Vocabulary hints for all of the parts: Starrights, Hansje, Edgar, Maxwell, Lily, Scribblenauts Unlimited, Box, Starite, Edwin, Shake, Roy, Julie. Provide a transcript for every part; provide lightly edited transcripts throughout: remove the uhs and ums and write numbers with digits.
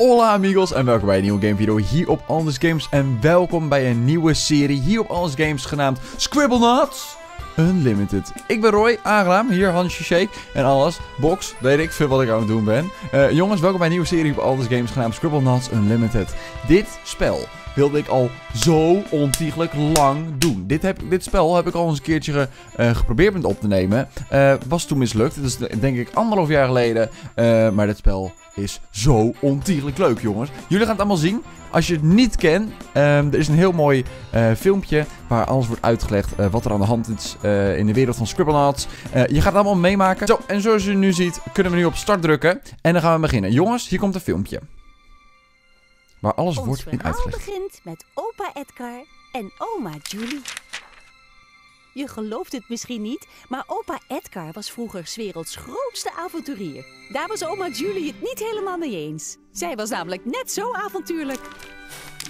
Hola amigos en welkom bij een nieuwe gamevideo hier op Anders Games. En welkom bij een nieuwe serie hier op Anders Games genaamd Scribblenauts Unlimited. Ik ben Roy, aangenaam, hier Hansje, Shake en alles. Box, weet ik veel wat ik aan het doen ben. Jongens, welkom bij een nieuwe serie op Anders Games genaamd Scribblenauts Unlimited. Dit spel wilde ik al zo ontiegelijk lang doen. Dit spel heb ik al eens een keertje geprobeerd met op te nemen. Was toen mislukt. Dat is denk ik 1,5 jaar geleden. Maar dit spel is zo ontiegelijk leuk, jongens. Jullie gaan het allemaal zien. Als je het niet kent, er is een heel mooi filmpje waar alles wordt uitgelegd wat er aan de hand is in de wereld van Scribblenauts. Je gaat het allemaal meemaken. Zo, en zoals je nu ziet, kunnen we nu op start drukken. En dan gaan we beginnen. Jongens, hier komt een filmpje. Waar alles wordt in uitgelegd. Het verhaal begint met opa Edgar en oma Julie. Je gelooft het misschien niet, maar opa Edgar was vroeger 's werelds grootste avonturier. Daar was oma Julie het niet helemaal mee eens. Zij was namelijk net zo avontuurlijk.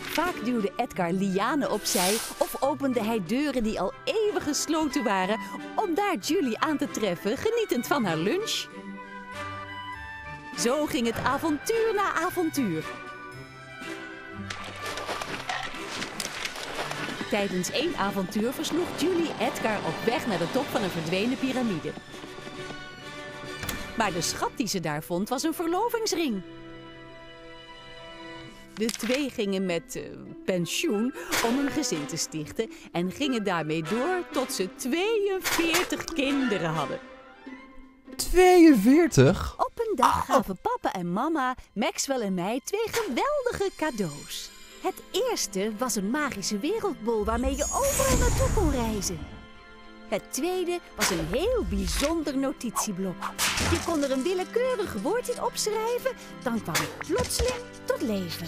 Vaak duwde Edgar lianen opzij of opende hij deuren die al eeuwig gesloten waren om daar Julie aan te treffen, genietend van haar lunch. Zo ging het avontuur na avontuur. Tijdens één avontuur versloeg Julie Edgar op weg naar de top van een verdwenen piramide. Maar de schat die ze daar vond was een verlovingsring. De twee gingen met pensioen om een gezin te stichten en gingen daarmee door tot ze 42 kinderen hadden. 42? Op een dag gaven papa en mama, Maxwell en mij, 2 geweldige cadeaus. Het eerste was een magische wereldbol waarmee je overal naartoe kon reizen. Het tweede was een heel bijzonder notitieblok. Je kon er een willekeurig woord in opschrijven, dan kwam het plotseling tot leven.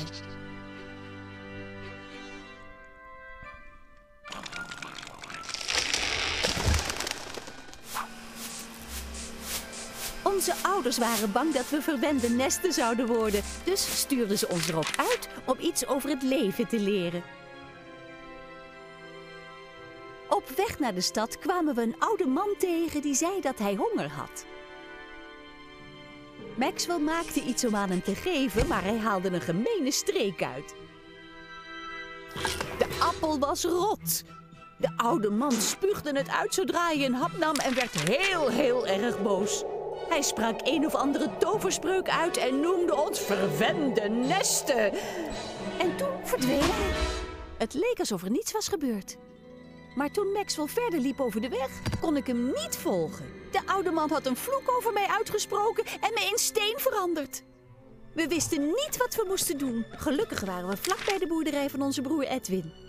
Onze ouders waren bang dat we verwende nesten zouden worden, dus stuurden ze ons erop uit om iets over het leven te leren. Op weg naar de stad kwamen we een oude man tegen die zei dat hij honger had. Maxwell maakte iets om aan hem te geven, maar hij haalde een gemene streek uit. De appel was rot. De oude man spuugde het uit zodra hij een hap nam en werd heel erg boos. Hij sprak een of andere toverspreuk uit en noemde ons verwende nesten. En toen verdween hij. Het leek alsof er niets was gebeurd. Maar toen Maxwell verder liep over de weg, kon ik hem niet volgen. De oude man had een vloek over mij uitgesproken en me in steen veranderd. We wisten niet wat we moesten doen. Gelukkig waren we vlak bij de boerderij van onze broer Edwin.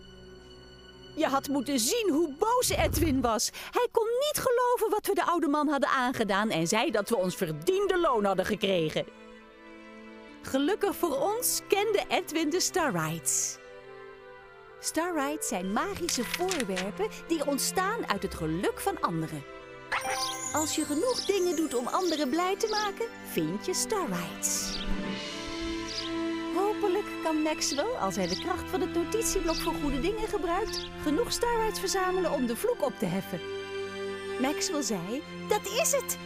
Je had moeten zien hoe boos Edwin was. Hij kon niet geloven wat we de oude man hadden aangedaan en zei dat we ons verdiende loon hadden gekregen. Gelukkig voor ons kende Edwin de Starrights. Starrights zijn magische voorwerpen die ontstaan uit het geluk van anderen. Als je genoeg dingen doet om anderen blij te maken, vind je Starrights. Hopelijk kan Maxwell, als hij de kracht van het notitieblok voor goede dingen gebruikt, genoeg Starrights verzamelen om de vloek op te heffen. Maxwell zei, dat is het!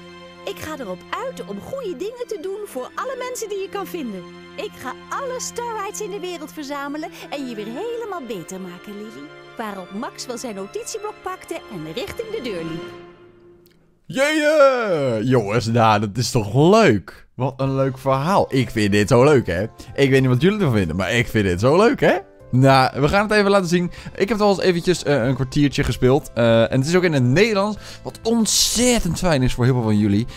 Ik ga erop uit om goede dingen te doen voor alle mensen die je kan vinden. Ik ga alle Starrights in de wereld verzamelen en je weer helemaal beter maken, Lily. Waarop Maxwell zijn notitieblok pakte en richting de deur liep. Yeah! Jongens, nou, dat is toch leuk? Wat een leuk verhaal. Ik vind dit zo leuk, hè. Ik weet niet wat jullie ervan vinden, maar ik vind dit zo leuk, hè. Nou, we gaan het even laten zien. Ik heb het al eens eventjes een kwartiertje gespeeld. En het is ook in het Nederlands. Wat ontzettend fijn is voor heel veel van jullie.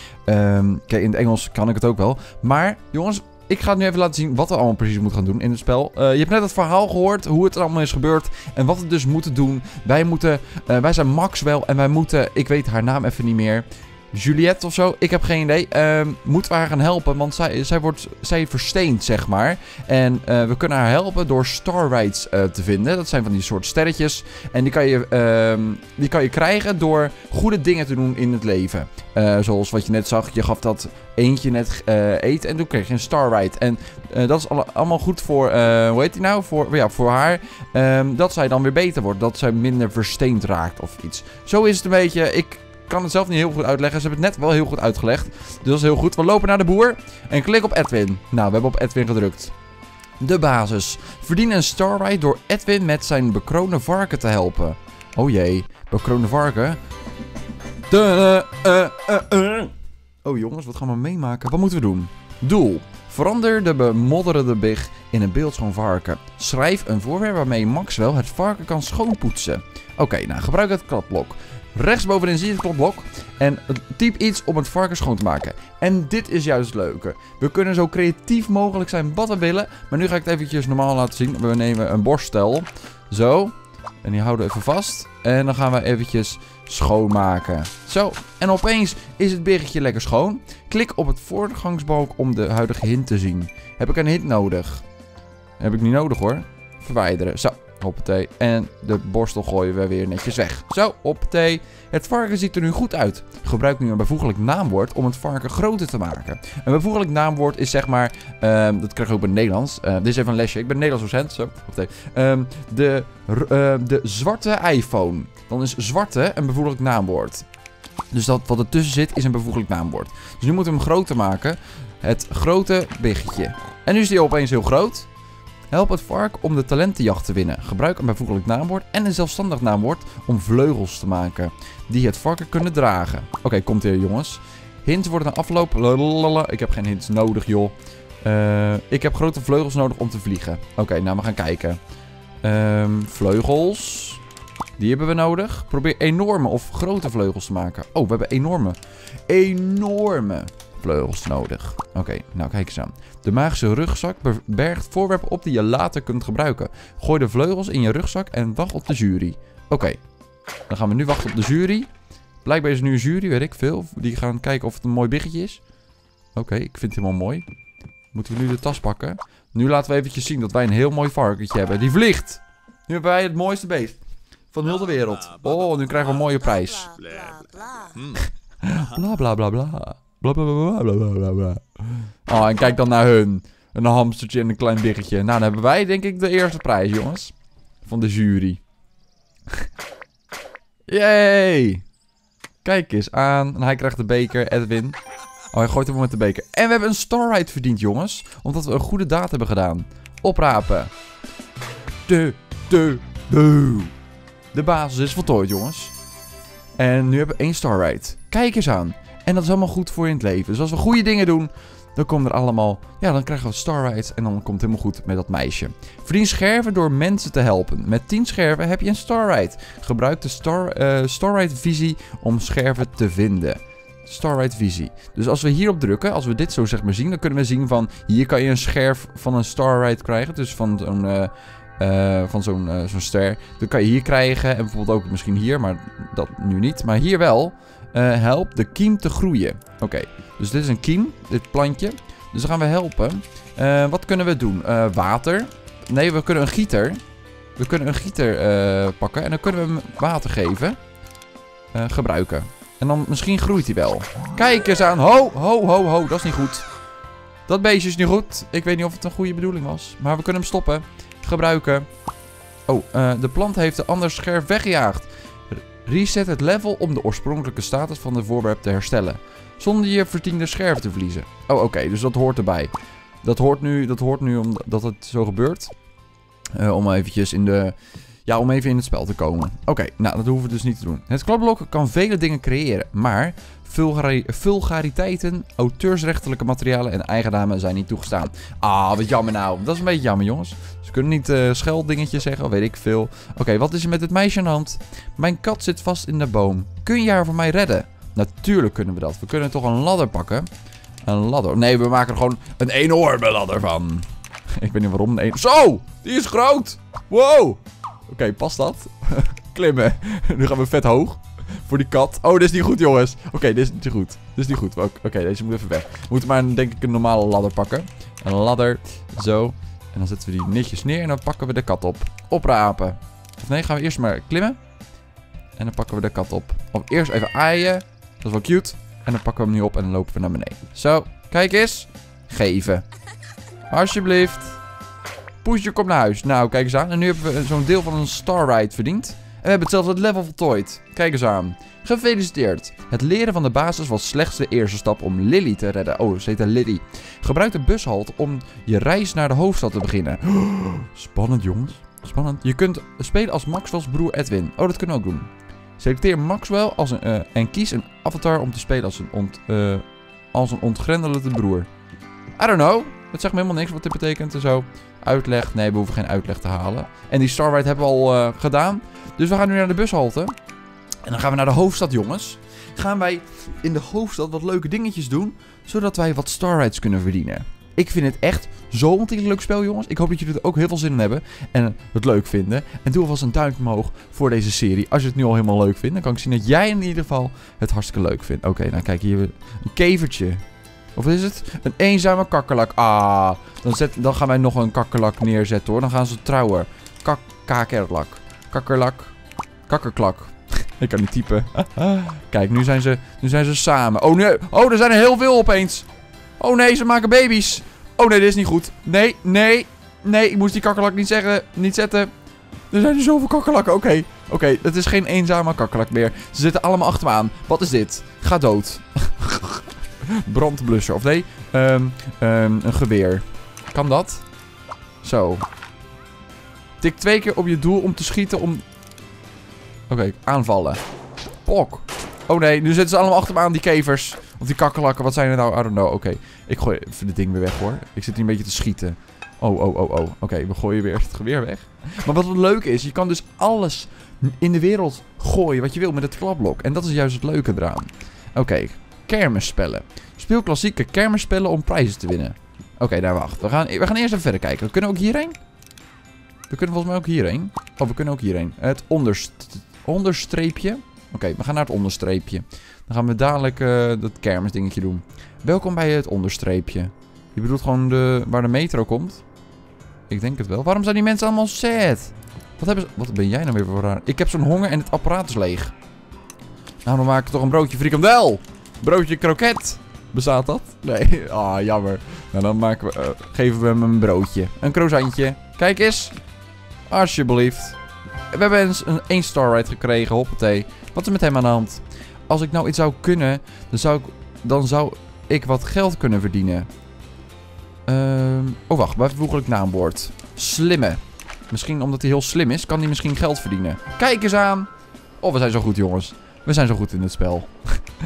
Kijk, in het Engels kan ik het ook wel. Maar, jongens, ik ga het nu even laten zien wat we allemaal precies moeten gaan doen in het spel. Je hebt net het verhaal gehoord, hoe het allemaal is gebeurd en wat we dus moeten doen. Wij zijn Maxwell en wij moeten, ik weet haar naam even niet meer, Juliette of zo, ik heb geen idee. Moeten we haar gaan helpen, want zij versteend, zeg maar. En we kunnen haar helpen door Starrights te vinden. Dat zijn van die soort sterretjes. En die kan je krijgen door goede dingen te doen in het leven. Zoals wat je net zag, je gaf dat eentje net eten en toen kreeg je een Starrite. En dat is allemaal goed voor, hoe heet die nou? Voor haar. Dat zij dan weer beter wordt. Dat zij minder versteend raakt of iets. Zo is het een beetje. Ik kan het zelf niet heel goed uitleggen. Ze hebben het net wel heel goed uitgelegd. Dus dat is heel goed. We lopen naar de boer en klik op Edwin. Nou, we hebben op Edwin gedrukt. De basis. Verdien een Starite door Edwin met zijn bekroonde varken te helpen. Oh jee, bekroonde varken. Oh jongens, wat gaan we meemaken? Wat moeten we doen? Doel. Verander de bemodderde big in een beeldschoon varken. Schrijf een voorwerp waarmee Maxwell het varken kan schoonpoetsen. Oké, nou gebruik het kladblok. Rechtsbovenin zie je het kladblok. En typ iets om het varken schoon te maken. En dit is juist het leuke. We kunnen zo creatief mogelijk zijn wat we willen. Maar nu ga ik het eventjes normaal laten zien. We nemen een borstel. Zo. En die houden we even vast. En dan gaan we eventjes schoonmaken. Zo. En opeens is het biggetje lekker schoon. Klik op het voorgangsbalk om de huidige hint te zien. Heb ik een hint nodig? Heb ik niet nodig hoor. Verwijderen. Zo. Hoppatee. En de borstel gooien we weer netjes weg. Zo, hoppatee. Het varken ziet er nu goed uit. Gebruik nu een bijvoeglijk naamwoord om het varken groter te maken. Een bijvoeglijk naamwoord is zeg maar... dat krijg ik ook bij het Nederlands. Dit is even een lesje. Ik ben Nederlands docent. Zo, hoppatee. De zwarte iPhone. Dan is zwarte een bijvoeglijk naamwoord. Dus dat wat ertussen zit is een bijvoeglijk naamwoord. Dus nu moeten we hem groter maken. Het grote biggetje. En nu is die opeens heel groot. Help het varken om de talentenjacht te winnen. Gebruik een bijvoeglijk naamwoord en een zelfstandig naamwoord om vleugels te maken. Die het varken kunnen dragen. Oké, komt hier jongens. Hints worden na afloop. Lalalala. Ik heb geen hints nodig joh. Ik heb grote vleugels nodig om te vliegen. Oké, nou we gaan kijken. Vleugels. Die hebben we nodig. Probeer enorme of grote vleugels te maken. Oh, we hebben enorme. Enorme vleugels nodig. Oké, nou kijk eens aan. De magische rugzak bergt voorwerpen op die je later kunt gebruiken. Gooi de vleugels in je rugzak en wacht op de jury. Oké, dan gaan we nu wachten op de jury. Blijkbaar is er nu een jury, weet ik veel. Die gaan kijken of het een mooi biggetje is. Oké, ik vind het helemaal mooi. Moeten we nu de tas pakken? Nu laten we eventjes zien dat wij een heel mooi varkentje hebben. Die vliegt! Nu hebben wij het mooiste beest van heel de wereld. Oh, nu krijgen we een mooie prijs. Bla bla bla bla. Blablabla. Bla, bla, bla, bla. Oh, en kijk dan naar hun. Een hamstertje en een klein biggetje. Nou, dan hebben wij denk ik de eerste prijs, jongens. Van de jury. Yay! Kijk eens aan. En hij krijgt de beker, Edwin. Oh, hij gooit hem met de beker. En we hebben een Starite verdiend, jongens. Omdat we een goede daad hebben gedaan. Oprapen. De basis is voltooid, jongens. En nu hebben we één Starite. Kijk eens aan. En dat is allemaal goed voor in het leven. Dus als we goede dingen doen, dan komt er allemaal... Ja, dan krijgen we Starrights en dan komt het helemaal goed met dat meisje. Verdien scherven door mensen te helpen. Met 10 scherven heb je een Starite. Gebruik de Starite visie om scherven te vinden. Starite visie. Dus als we hierop drukken, als we dit zo zeg maar zien, dan kunnen we zien van... Hier kan je een scherf van een Starite krijgen. Dus van zo'n... zo'n ster. Dan kan je hier krijgen. En bijvoorbeeld ook misschien hier. Maar dat nu niet. Maar hier wel. Help de kiem te groeien. Oké. Dus dit is een kiem. Dit plantje. Dus dan gaan we helpen. Wat kunnen we doen? Water. Nee, we kunnen een gieter. We kunnen een gieter pakken. En dan kunnen we hem water geven. Gebruiken. En dan misschien groeit hij wel. Kijk eens aan. Ho, ho, ho, ho. Dat is niet goed. Dat beestje is niet goed. Ik weet niet of het een goede bedoeling was. Maar we kunnen hem stoppen. Gebruiken. Oh, de plant heeft de ander scherf weggejaagd. Reset het level om de oorspronkelijke status van het voorwerp te herstellen. Zonder je verdiende scherf te verliezen. Oh, oké, dus dat hoort erbij. Dat hoort nu omdat het zo gebeurt. Om eventjes in de... Ja, om even in het spel te komen. Oké, nou, dat hoeven we dus niet te doen. Het kladblok kan vele dingen creëren, maar... vulgariteiten, auteursrechtelijke materialen en eigennamen zijn niet toegestaan. Ah, wat jammer nou. Dat is een beetje jammer, jongens. Ze kunnen niet scheldingetjes zeggen, weet ik veel. Oké, wat is er met het meisje aan de hand? Mijn kat zit vast in de boom. Kun je haar voor mij redden? Natuurlijk kunnen we dat. We kunnen toch een ladder pakken? Een ladder. Nee, we maken er gewoon een enorme ladder van. Ik weet niet waarom. Zo! Die is groot! Wow! Oké, past dat? Klimmen. Nu gaan we vet hoog. Voor die kat. Oh, dit is niet goed, jongens. Oké, dit is niet goed. Dit is niet goed. Oké, deze moet even weg. We moeten maar, denk ik, een normale ladder pakken. Een ladder. Zo. En dan zetten we die netjes neer. En dan pakken we de kat op. Oprapen. Of nee, gaan we eerst maar klimmen. En dan pakken we de kat op. Of eerst even aaien. Dat is wel cute. En dan pakken we hem nu op en dan lopen we naar beneden. Zo. Kijk eens. Geven. Alsjeblieft. Poesje, kom naar huis. Nou, kijk eens aan. En nu hebben we zo'n deel van een Starride verdiend. En we hebben hetzelfde level voltooid. Kijk eens aan. Gefeliciteerd. Het leren van de basis was slechts de eerste stap om Lily te redden. Oh, ze heet Lily. Gebruik de bushalte om je reis naar de hoofdstad te beginnen. Spannend, jongens. Spannend. Je kunt spelen als Maxwell's broer Edwin. Oh, dat kunnen we ook doen. Selecteer Maxwell als een, en kies een avatar om te spelen als een, ontgrendelde broer. I don't know. Het zegt me helemaal niks wat dit betekent en zo. Uitleg. Nee, we hoeven geen uitleg te halen. En die Starite hebben we al gedaan. Dus we gaan nu naar de bushalte. En dan gaan we naar de hoofdstad, jongens. Gaan wij in de hoofdstad wat leuke dingetjes doen. Zodat wij wat Starrights kunnen verdienen. Ik vind het echt zo ontzettend leuk spel, jongens. Ik hoop dat jullie er ook heel veel zin in hebben. En het leuk vinden. En doe alvast een duimpje omhoog voor deze serie. Als je het nu al helemaal leuk vindt. Dan kan ik zien dat jij in ieder geval het hartstikke leuk vindt. Oké, nou kijk, hier hebben we een kevertje. Of is het? Een eenzame kakkerlak. Ah, dan gaan wij nog een kakkerlak neerzetten, hoor. Dan gaan ze trouwen. Kakkerlak. Kakkerlak. Kakkerklak. Ik kan niet typen. Kijk, nu zijn ze samen. Oh, nee. Oh, er zijn er heel veel opeens. Oh, nee, ze maken baby's. Oh, nee, dit is niet goed. Nee, nee, nee. Ik moest die kakkerlak niet zetten. Er zijn er zoveel kakkerlakken. Oké, dat is geen eenzame kakkerlak meer. Ze zitten allemaal achter me aan. Wat is dit? Ga dood. Brandblusser, of nee, een geweer. Kan dat? Zo. Tik 2 keer op je doel om te schieten om... Oké, aanvallen. Pok. Oh nee, nu zitten ze allemaal achter me aan, die kevers. Of die kakkerlakken, wat zijn er nou? I don't know, oké. Ik gooi even dit ding weer weg, hoor. Ik zit hier een beetje te schieten. Oh. Oké, we gooien weer het geweer weg. Maar wat het leuke is, je kan dus alles in de wereld gooien wat je wil met het klapblok. En dat is juist het leuke eraan. Oké. Kermisspellen. Speel klassieke kermisspellen om prijzen te winnen. Oké, nou wacht. We gaan eerst even verder kijken. We kunnen ook hierheen. We kunnen volgens mij ook hierheen. Oh, we kunnen ook hierheen. Het onderstreepje. Oké, we gaan naar het onderstreepje. Dan gaan we dadelijk dat kermisdingetje doen. Welkom bij het onderstreepje. Je bedoelt gewoon waar de metro komt? Ik denk het wel. Waarom zijn die mensen allemaal sad? Wat ben jij nou weer voor raar? Ik heb zo'n honger en het apparaat is leeg. Nou, dan maak ik toch een broodje frikandel. Broodje kroket. Bestaat dat? Nee. Ah, jammer. Nou, dan maken we, geven we hem een broodje. Een croissantje. Kijk eens. Alsjeblieft. We hebben eens een 1 Starrite gekregen. Hoppatee. Wat is met hem aan de hand? Als ik nou iets zou kunnen, dan zou ik wat geld kunnen verdienen. Oh, wacht. Bijvoeglijk naamwoord. Slimme. Misschien omdat hij heel slim is, kan hij misschien geld verdienen. Kijk eens aan. Oh, we zijn zo goed, jongens. We zijn zo goed in het spel.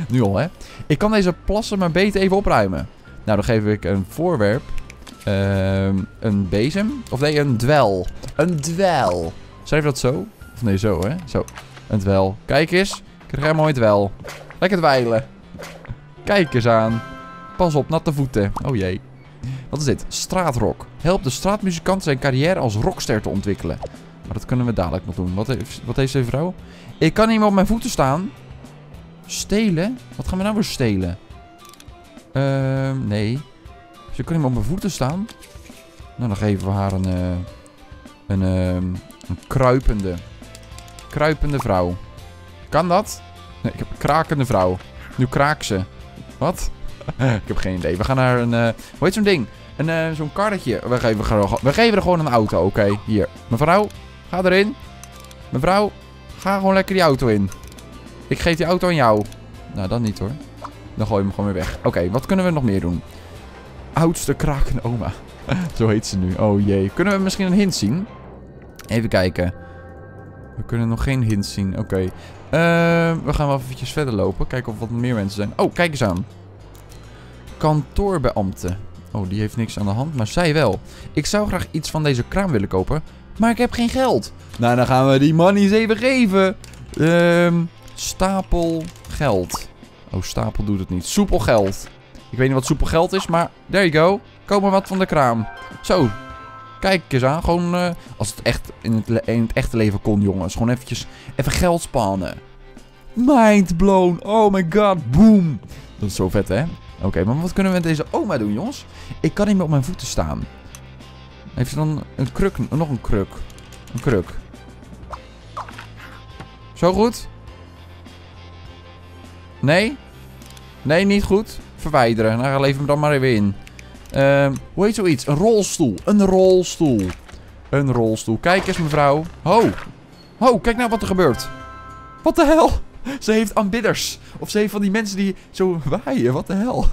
Nu al, hè. Ik kan deze plassen maar beter even opruimen. Nou, dan geef ik een voorwerp. Een bezem. Of nee, een dwel. Een dwel. Schrijf dat zo? Of nee, zo, hè. Zo. Een dwel. Kijk eens. Ik krijg een mooi dwel. Lekker dweilen. Kijk eens aan. Pas op, natte voeten. Oh jee. Wat is dit? Straatrock. Help de straatmuzikant zijn carrière als rockster te ontwikkelen. Maar dat kunnen we dadelijk nog doen. Wat heeft deze vrouw? Ik kan niet meer op mijn voeten staan. Stelen? Wat gaan we nou weer stelen? Nee. Ze kan niet meer op mijn voeten staan. Nou, dan geven we haar een kruipende vrouw. Kan dat? Nee, ik heb een krakende vrouw. Nu kraakt ze. Wat? Ik heb geen idee. We gaan naar een... hoe heet zo'n ding? Zo'n karretje. We geven er gewoon een auto. Oké, hier. Mevrouw, ga erin. Mevrouw, ga gewoon lekker die auto in. Ik geef die auto aan jou. Nou, dat niet, hoor. Dan gooi je hem gewoon weer weg. Oké, wat kunnen we nog meer doen? Oudste krakende oma. Zo heet ze nu. Oh jee. Kunnen we misschien een hint zien? Even kijken. We kunnen nog geen hint zien. Oké. We gaan wel eventjes verder lopen. Kijken of wat meer mensen zijn. Oh, kijk eens aan. Kantoorbeambte. Oh, die heeft niks aan de hand, maar zij wel. Ik zou graag iets van deze kraam willen kopen, maar ik heb geen geld. Nou, dan gaan we die man eens even geven. Stapel geld. Oh, stapel doet het niet. Soepel geld. Ik weet niet wat soepel geld is, maar there you go. Koop maar wat van de kraam. Zo. Kijk eens aan. Gewoon, als het echt in het echte leven kon, jongens. Gewoon even geld spannen. Mind blown. Oh my god. Boom. Dat is zo vet, hè? Oké, maar wat kunnen we met deze oma doen, jongens? Ik kan niet meer op mijn voeten staan. Heeft ze dan een kruk? Nog een kruk. Een kruk. Zo goed? Nee? Nee, niet goed. Verwijderen. Nou, leef hem dan maar even in. Hoe heet zoiets? Een rolstoel. Een rolstoel. Een rolstoel. Kijk eens, mevrouw. Ho. Oh, kijk nou wat er gebeurt. Wat de hel? Ze heeft aanbidders. Of ze heeft van die mensen die zo waaien. Wat de hel?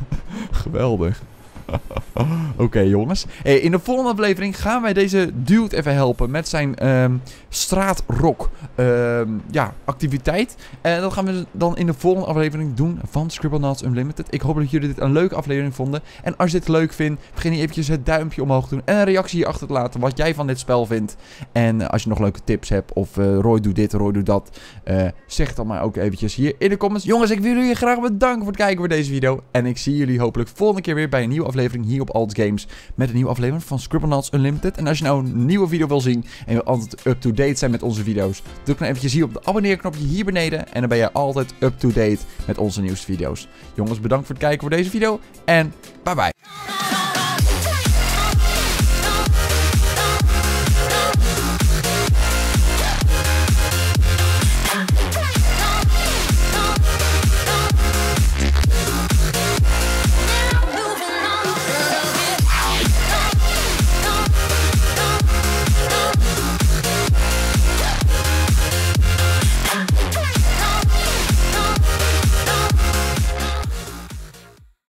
Geweldig. Oké, jongens. Hey, in de volgende aflevering gaan wij deze dude even helpen met zijn straatrock ja, activiteit. En dat gaan we dan in de volgende aflevering doen van Scribblenauts Unlimited. Ik hoop dat jullie dit een leuke aflevering vonden. En als je dit leuk vindt, begin hier eventjes het duimpje omhoog te doen. En een reactie hierachter te laten wat jij van dit spel vindt. En als je nog leuke tips hebt of Roy doet dit, Roy doet dat. Zeg dan maar ook eventjes hier in de comments. Jongens, ik wil jullie graag bedanken voor het kijken voor deze video. En ik zie jullie hopelijk volgende keer weer bij een nieuwe aflevering hier op Alt Games met een nieuwe aflevering van Scribblenauts Unlimited. En als je nou een nieuwe video wil zien en wil altijd up-to-date zijn met onze video's, druk dan eventjes hier op de abonneerknopje hier beneden en dan ben je altijd up-to-date met onze nieuwste video's. Jongens, bedankt voor het kijken voor deze video en bye bye.